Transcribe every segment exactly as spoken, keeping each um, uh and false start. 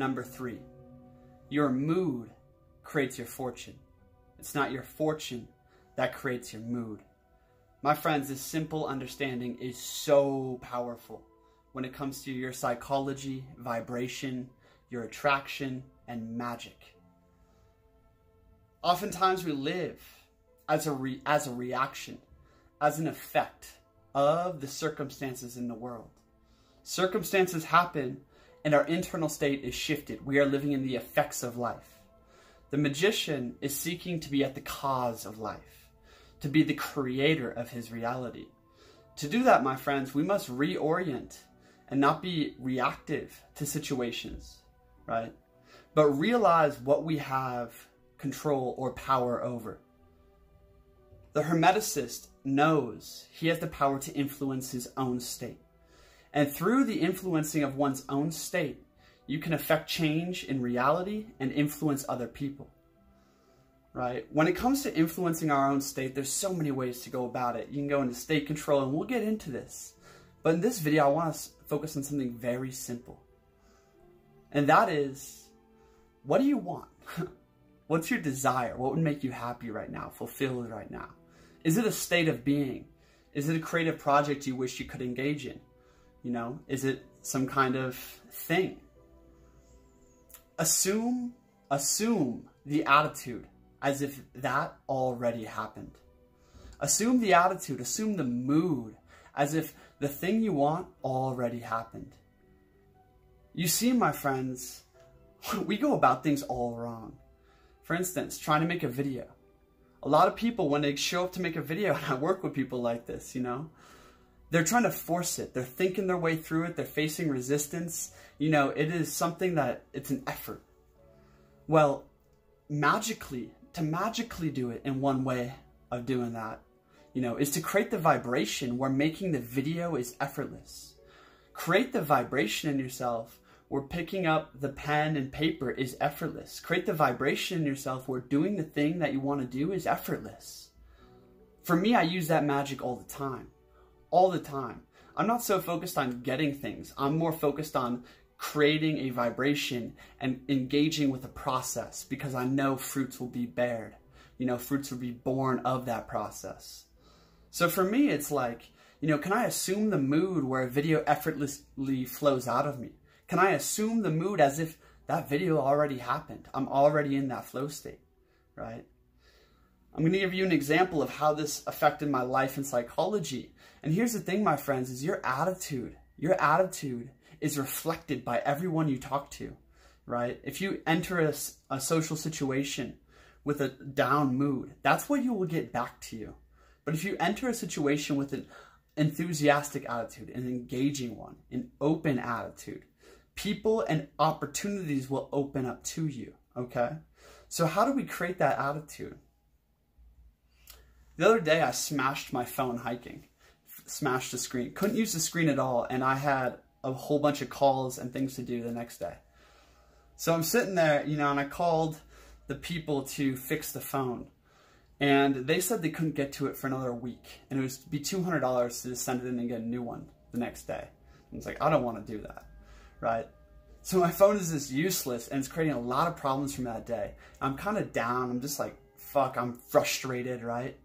Number three, your mood creates your fortune. It's not your fortune that creates your mood. My friends, this simple understanding is so powerful when it comes to your psychology, vibration, your attraction, and magic. Oftentimes we live as a, re as a reaction, as an effect of the circumstances in the world. Circumstances happen and our internal state is shifted. We are living in the effects of life. The magician is seeking to be at the cause of life, to be the creator of his reality. To do that, my friends, we must reorient and not be reactive to situations, right? But realize what we have control or power over. The hermeticist knows he has the power to influence his own state. And through the influencing of one's own state, you can affect change in reality and influence other people, right? When it comes to influencing our own state, there's so many ways to go about it. You can go into state control, and we'll get into this. But in this video, I want to focus on something very simple. And that is, what do you want? What's your desire? What would make you happy right now, fulfilled right now? Is it a state of being? Is it a creative project you wish you could engage in? You know, is it some kind of thing? Assume, assume the attitude as if that already happened. Assume the attitude, assume the mood as if the thing you want already happened. You see, my friends, we go about things all wrong. For instance, trying to make a video. A lot of people, when they show up to make a video, and I work with people like this, you know, they're trying to force it. They're thinking their way through it. They're facing resistance. You know, it is something that it's an effort. Well, magically, to magically do it in one way of doing that, you know, is to create the vibration where making the video is effortless. Create the vibration in yourself where picking up the pen and paper is effortless. Create the vibration in yourself where doing the thing that you want to do is effortless. For me, I use that magic all the time. All the time. I'm not so focused on getting things. I'm more focused on creating a vibration and engaging with a process, because I know fruits will be bared. You know, fruits will be born of that process. So for me, it's like, you know, can I assume the mood where a video effortlessly flows out of me? Can I assume the mood as if that video already happened? I'm already in that flow state, right? I'm going to give you an example of how this affected my life in psychology. And here's the thing, my friends, is your attitude. Your attitude is reflected by everyone you talk to, right? If you enter a, a social situation with a down mood, that's what you will get back to you. But if you enter a situation with an enthusiastic attitude, an engaging one, an open attitude, people and opportunities will open up to you, okay? So how do we create that attitude? The other day, I smashed my phone hiking. Smashed the screen. Couldn't use the screen at all, and I had a whole bunch of calls and things to do the next day. So I'm sitting there, you know, and I called the people to fix the phone, and they said they couldn't get to it for another week, and it would be two hundred dollars to just send it in and get a new one the next day. I was like, I don't want to do that, right? So my phone is just useless, and it's creating a lot of problems from that day. I'm kind of down. I'm just like, fuck, I'm frustrated, right?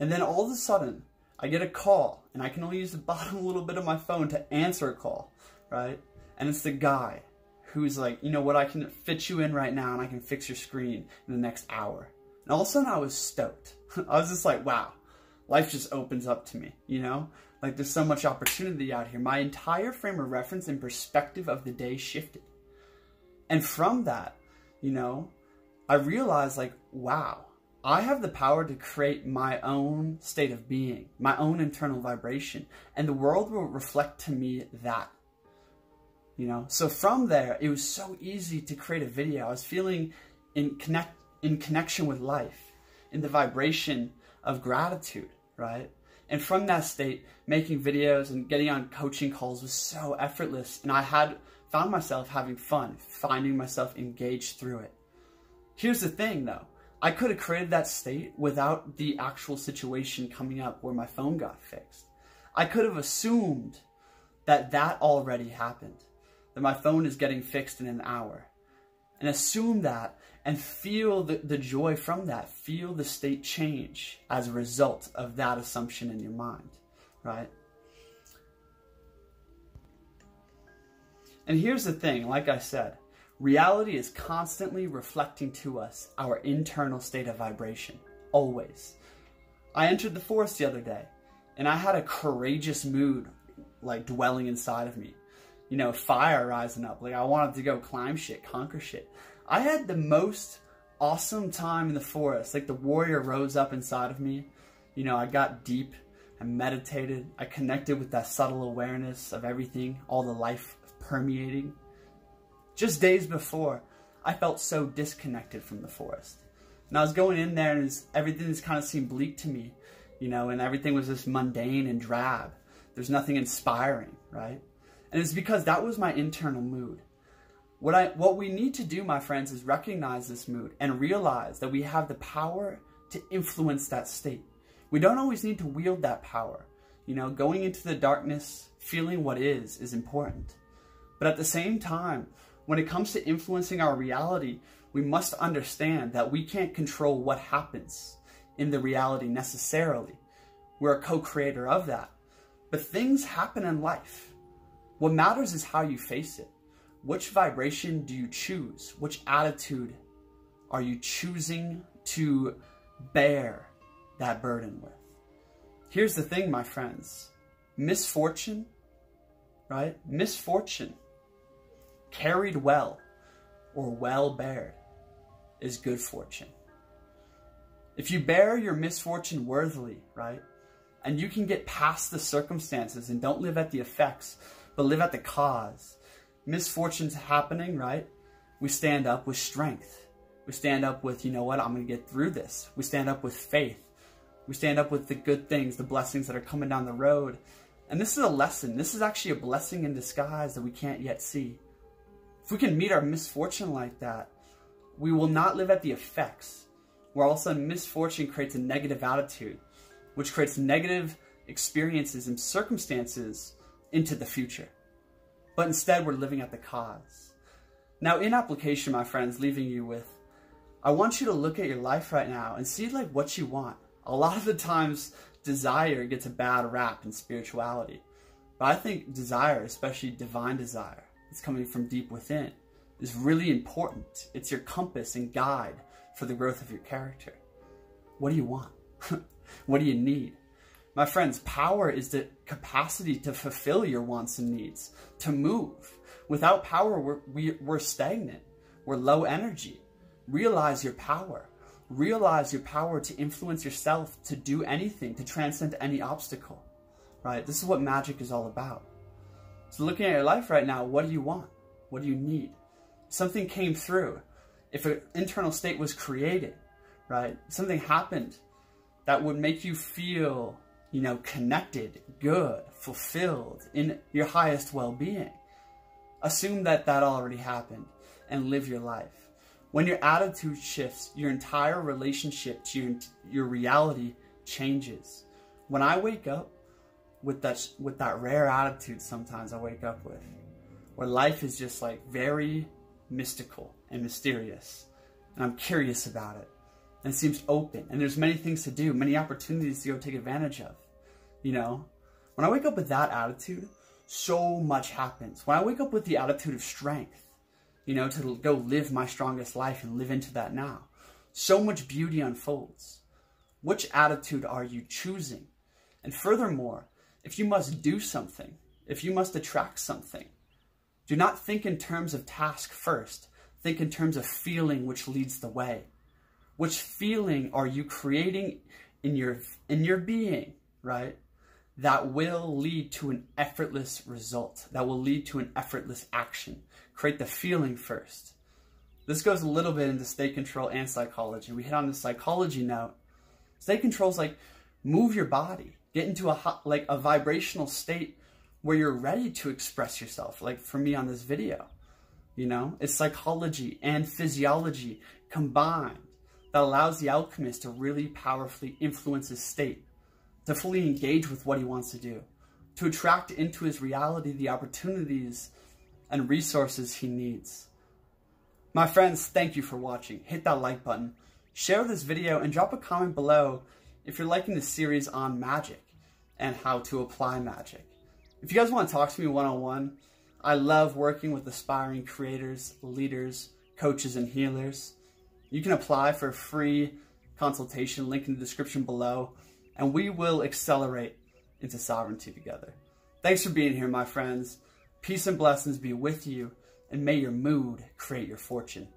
And then all of a sudden, I get a call, and I can only use the bottom little bit of my phone to answer a call, right? And it's the guy who's like, you know what, I can fit you in right now, and I can fix your screen in the next hour. And all of a sudden, I was stoked. I was just like, wow, life just opens up to me, you know? Like, there's so much opportunity out here. My entire frame of reference and perspective of the day shifted. And from that, you know, I realized, like, wow, I have the power to create my own state of being, my own internal vibration, and the world will reflect to me that, you know? So from there, it was so easy to create a video. I was feeling in connect in connection with life, in the vibration of gratitude, right? And from that state, making videos and getting on coaching calls was so effortless, and I had found myself having fun, finding myself engaged through it. Here's the thing, though. I could have created that state without the actual situation coming up where my phone got fixed. I could have assumed that that already happened. that my phone is getting fixed in an hour. And assume that and feel the, the joy from that. Feel the state change as a result of that assumption in your mind, right? And here's the thing, like I said, reality is constantly reflecting to us our internal state of vibration, always. I entered the forest the other day, and I had a courageous mood, like, dwelling inside of me. You know, fire rising up. Like, I wanted to go climb shit, conquer shit. I had the most awesome time in the forest. Like, the warrior rose up inside of me. You know, I got deep. I meditated. I connected with that subtle awareness of everything, all the life permeating. Just days before, I felt so disconnected from the forest. And I was going in there, and was, everything just kind of seemed bleak to me, you know, and everything was just mundane and drab. There's nothing inspiring, right? And it's because that was my internal mood. What I, what we need to do, my friends, is recognize this mood and realize that we have the power to influence that state. We don't always need to wield that power. You know, going into the darkness, feeling what is, is important. But at the same time, when it comes to influencing our reality, we must understand that we can't control what happens in the reality necessarily. We're a co-creator of that. But things happen in life. What matters is how you face it. Which vibration do you choose? Which attitude are you choosing to bear that burden with? Here's the thing, my friends. Misfortune, right? Misfortune carried well or well bared is good fortune. If you bear your misfortune worthily, right, and you can get past the circumstances and don't live at the effects, but live at the cause. Misfortune's happening, right? We stand up with strength. We stand up with, you know what, I'm going to get through this. We stand up with faith. We stand up with the good things, the blessings that are coming down the road. And this is a lesson. This is actually a blessing in disguise that we can't yet see. If we can meet our misfortune like that, we will not live at the effects, where all of a sudden misfortune creates a negative attitude, which creates negative experiences and circumstances into the future. But instead, we're living at the cause. Now, in application, my friends, leaving you with, I want you to look at your life right now and see, like, what you want. A lot of the times, desire gets a bad rap in spirituality. But I think desire, especially divine desire, it's coming from deep within, is really important. It's your compass and guide for the growth of your character. What do you want? What do you need? My friends, power is the capacity to fulfill your wants and needs, to move. Without power, we're, we, we're stagnant. We're low energy. Realize your power. Realize your power to influence yourself, to do anything, to transcend any obstacle, right? This is what magic is all about. So looking at your life right now, what do you want? What do you need? Something came through. If an internal state was created, right? Something happened that would make you feel, you know, connected, good, fulfilled, in your highest well-being. Assume that that already happened and live your life. When your attitude shifts, your entire relationship to your, your reality changes. When I wake up, with that, with that rare attitude sometimes I wake up with, where life is just like very mystical and mysterious, and I'm curious about it, and it seems open, and there's many things to do, many opportunities to go take advantage of, you know? When I wake up with that attitude, so much happens. When I wake up with the attitude of strength, you know, to go live my strongest life and live into that now, so much beauty unfolds. Which attitude are you choosing? And furthermore, if you must do something, if you must attract something, do not think in terms of task first. Think in terms of feeling, which leads the way. Which feeling are you creating in your, in your being, right? That will lead to an effortless result. That will lead to an effortless action. Create the feeling first. This goes a little bit into state control and psychology. We hit on the psychology note. State control is like, move your body. Get into a hot, like a vibrational state where you're ready to express yourself. Like for me on this video, you know, it's psychology and physiology combined that allows the alchemist to really powerfully influence his state, to fully engage with what he wants to do, to attract into his reality the opportunities and resources he needs. My friends, thank you for watching. Hit that like button, share this video, and drop a comment below if you're liking this series on Magick and how to apply Magick. If you guys want to talk to me one-on-one, I love working with aspiring creators, leaders, coaches, and healers. You can apply for a free consultation, link in the description below, and we will accelerate into sovereignty together. Thanks for being here, my friends. Peace and blessings be with you, and may your mood create your fortune.